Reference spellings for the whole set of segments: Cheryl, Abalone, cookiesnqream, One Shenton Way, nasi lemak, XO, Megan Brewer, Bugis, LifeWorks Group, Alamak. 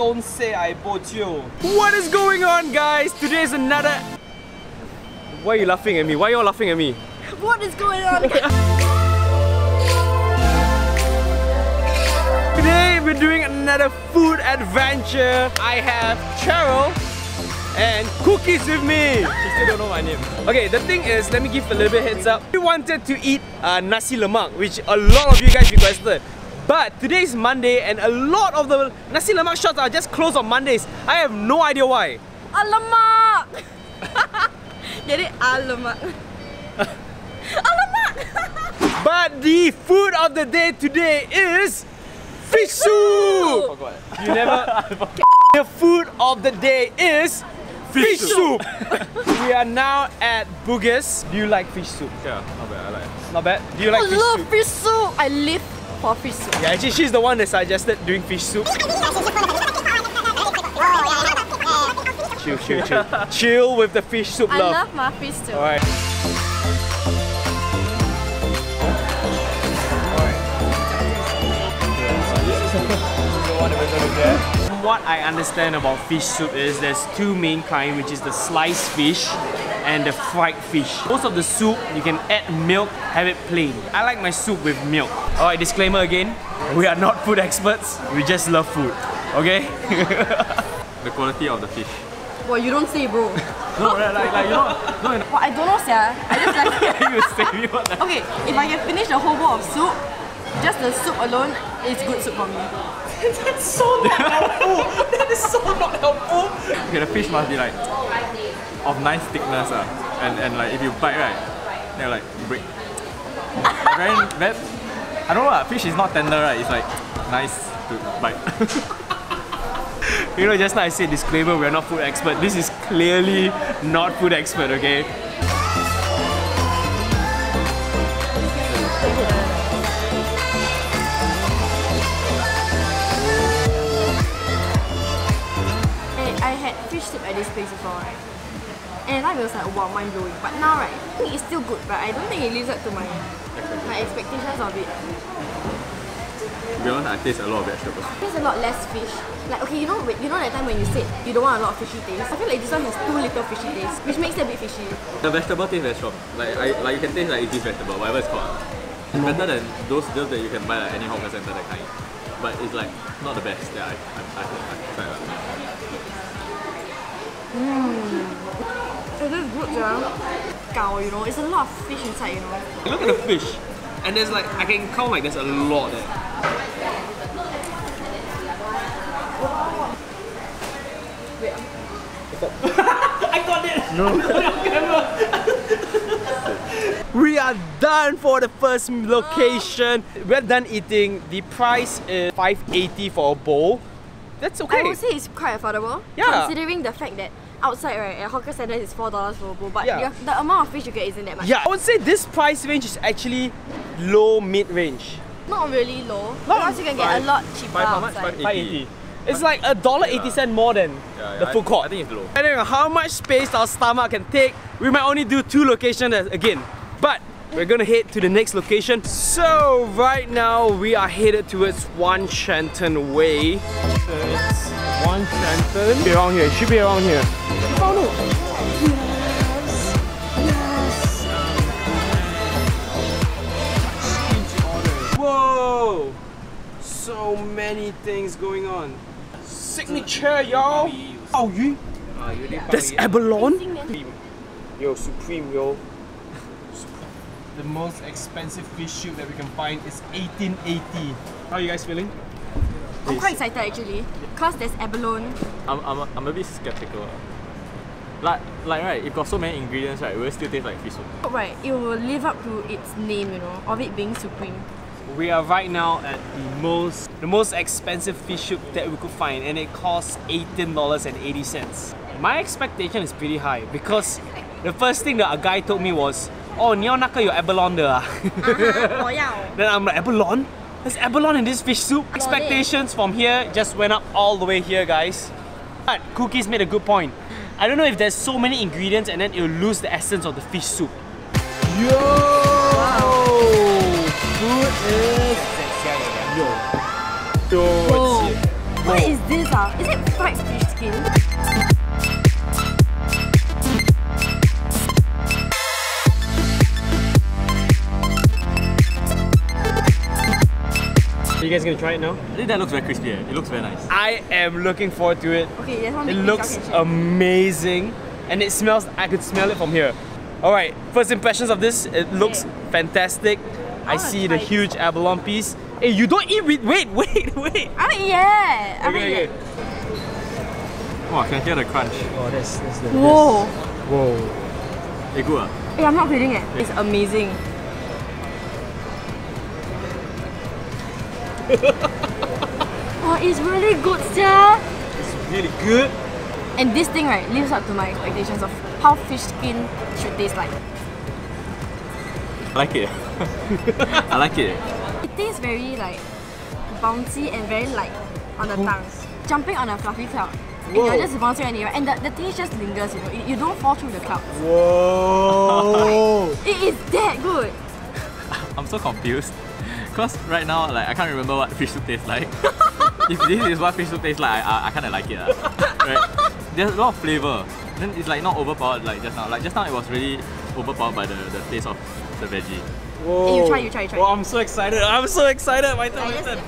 Don't say I bought you. What is going on, guys? Today is another... Why are you laughing at me? Why are you all laughing at me? What is going on? Today we're doing another food adventure. I have Cheryl and cookies with me. She still don't know my name. Okay, the thing is, let me give a little bit heads up. We wanted to eat nasi lemak, which a lot of you guys requested. But today is Monday and a lot of the nasi lemak shops are just closed on Mondays. I have no idea why. Alamak! Get it? Alamak. Alamak! But the food of the day today is fish soup! You never... The food of the day is fish soup! We are now at Bugis. Do you like fish soup? Yeah, not bad, I like it. Not bad? Do you like fish soup? I love fish soup! I live for fish soup. Yeah, actually she's the one that suggested doing fish soup. Chill, chill, chill. Chill with the fish soup, love. I love my fish soup. Alright. From what I understand about fish soup is there's two main kinds, which is the sliced fish and the fried fish. Most of the soup, you can add milk, have it plain. I like my soup with milk. Alright, disclaimer again, we are not food experts, we just love food, okay? The quality of the fish. Well, you don't say, bro. No, like you know. No. Well, I don't know, sir. I just like you say what. Okay, if I can finish the whole bowl of soup, just the soup alone is good soup for me. That's so not helpful. That is so not helpful. Okay, the fish must be like of nice thickness, and like if you bite right, they're like break. Very I don't know. Fish is not tender, right? It's like nice to bite. You know, just now I said disclaimer, we're not food expert. This is clearly not food expert, okay? Hey, I had fish soup at this place before, right? And I was like, wow, mind blowing. But now, right, I think it's still good, but I don't think it lives up to my expectations of it. To be honest, I taste a lot of vegetables. I taste a lot less fish. Like, okay, you know that time when you said you don't want a lot of fishy taste? I feel like this one has too little fishy taste, which makes it a bit fishy. The vegetable tastes very strong. Like you can taste like it's vegetable, whatever it's called. It's better than those deals that you can buy at any hawker center, that kind. But it's like, not the best that I tried. It is good, yeah. You know, it's a lot of fish inside, you know. Look at the fish. And there's like, I can count like there's a lot there. Wait. I got it! No. We are done for the first location. We're done eating. The price is $5.80 for a bowl. That's okay. I would say it's quite affordable. Yeah. Considering the fact that outside, right, at hawker centre is $4 for a bowl, but yeah, the amount of fish you get isn't that much. Yeah, I would say this price range is actually low mid-range. Not really low, because you can get a lot cheaper outside. $5.80. It's like $1.80 more than the food court. I think it's low. I don't know how much space our stomach can take. We might only do 2 locations again, but we're gonna head to the next location. So right now, we are headed towards One Shenton Way. So it's One Shenton. Should be around here, it should be around here. Oh no! Yes! Yes! Whoa! So many things going on. Signature, y'all! Oh, you? That's abalone? Yo, supreme, yo. The most expensive fish soup that we can find is $18.80. How are you guys feeling? I'm quite excited actually, because there's abalone. I'm a bit skeptical. Like right, it got so many ingredients, right? It will still taste like fish soup. Right, it will live up to its name, you know, of it being supreme. We are right now at the most expensive fish soup that we could find, and it costs $18.80. My expectation is pretty high because the first thing that a guy told me was, "Oh, you want your abalone there?" Then I'm like, abalone? There's abalone in this fish soup. Expectations from here just went up all the way here, guys. But cookies made a good point. I don't know if there's so many ingredients and then it'll lose the essence of the fish soup. Yo! Wow. Food is... Yo. What is this? Is it you guys gonna try it now? I think that looks very crispy. It looks very nice. I am looking forward to it. Okay, it looks amazing, and it smells. I could smell it from here. All right, first impressions of this. It looks fantastic. I see the huge abalone piece. Hey, you don't eat with. Wait. I haven't yet. Oh, I can hear the crunch. Oh, this. Whoa. Whoa. It's good. Hey, I'm not feeling it. It's amazing. Oh, it's really good, sir. It's really good. And this thing, right, lives up to my expectations of how fish skin should taste like. I like it. I like it. It tastes very like bouncy and very light on the tongue. Jumping on a fluffy cloud. And whoa, you're just bouncing anywhere, and the taste just lingers, you know. You don't fall through the clouds. Whoa! It is that good. I'm so confused. Because right now, like, I can't remember what fish soup tastes like. If this is what fish soup tastes like, I kind of like it. Right? There's a lot of flavour. Then it's like not overpowered like just now. Like just now it was really overpowered by the taste of the veggie. Whoa! Hey, you try. Well, I'm so excited. My turn.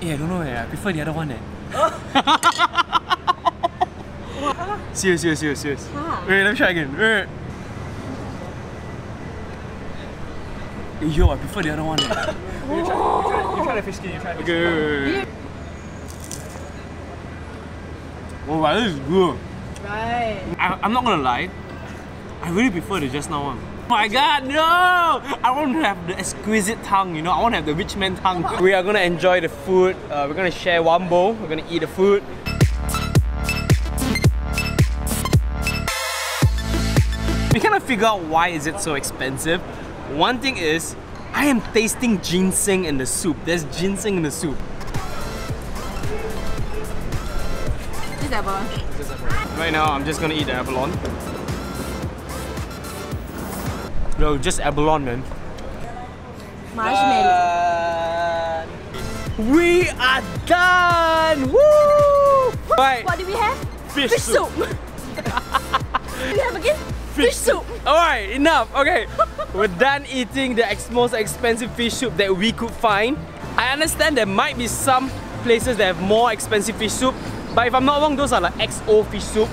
Yeah, I don't know. I prefer the other one. Serious. Wait, let me try again. Wait. Yo, I prefer the other one. You try the fish skin, Okay. Oh wow, this is good. Right. I'm not gonna lie, I really prefer the just now one. Oh my god, no! I want to have the exquisite tongue, you know? I want to have the rich man tongue. We are gonna enjoy the food. We're gonna share one bowl. We're gonna eat the food. We kind of figure out why is it so expensive. One thing is, I am tasting ginseng in the soup. There's ginseng in the soup. This abalone. Right now, I'm just gonna eat the abalone. No, just abalone, man. Marshmallow. We are done! Woo! Right. What do we have? Fish soup. Do we have again? Fish soup. Alright, enough. Okay. We're done eating the most expensive fish soup that we could find. I understand there might be some places that have more expensive fish soup, but if I'm not wrong, those are like XO fish soup.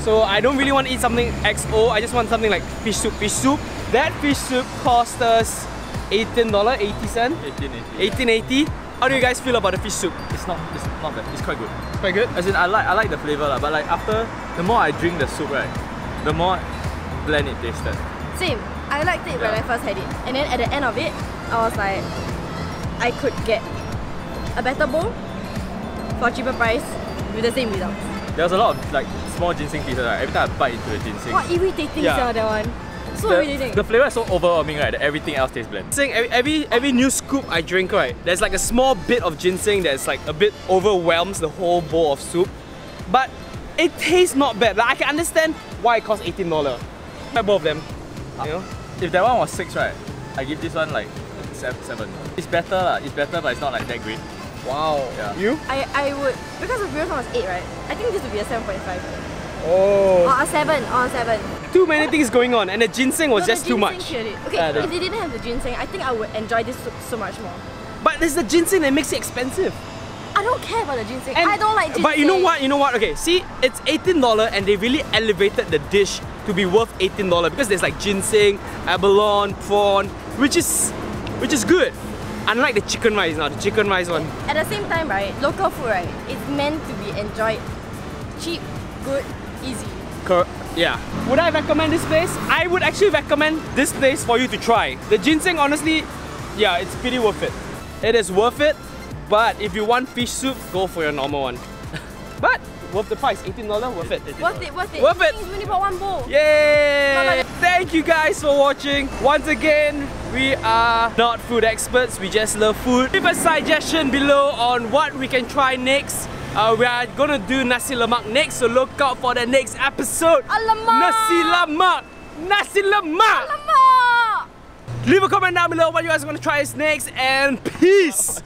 So I don't really want to eat something XO, I just want something like fish soup. That fish soup cost us $18.80. 18.80. How do you guys feel about the fish soup? It's not bad. It's quite good. It's quite good? As in I like the flavour, but like after the more I drink the soup, right, the more bland it tasted. Same. I liked it when I first had it, and then at the end of it, I was like, I could get a better bowl for a cheaper price with the same results. There was a lot of like small ginseng pieces. Right? Every time I bite into the ginseng, what irritating is that one? So irritating. The flavour is so overwhelming, right? That everything else tastes bland. Every new scoop I drink, right, there's like a small bit of ginseng that's like a bit overwhelms the whole bowl of soup, but it tastes not bad. Like I can understand why it costs $18. I buy both of them, you know. If that one was 6, right, I give this one like 7. It's better lah, but it's not like that great. Wow. Yeah. You? I would, because the previous one was 8, right? I think this would be a 7.5. Oh. Or a 7, Too many things going on, and the ginseng was just too much. Okay, if they didn't have the ginseng, I think I would enjoy this soup so much more. But it's the ginseng that makes it expensive. I don't care about the ginseng, and I don't like ginseng. But you know what, okay, see, it's $18 and they really elevated the dish to be worth $18 because there's like ginseng, abalone, prawn, which is good. Unlike the chicken rice now, the chicken rice one. At the same time, right, local food, right, it's meant to be enjoyed cheap, good, easy. Yeah. Would I recommend this place? I would actually recommend this place for you to try. The ginseng, honestly, yeah, it's pretty worth it. It is worth it, but if you want fish soup, go for your normal one. But worth the price, $18, worth it. Worth it. It's only for one bowl. Yay! Thank you guys for watching. Once again, we are not food experts, we just love food. Leave a suggestion below on what we can try next. We are gonna do nasi lemak next, so look out for the next episode. Alamak. Nasi lemak. Leave a comment down below what you guys want to try next, and peace.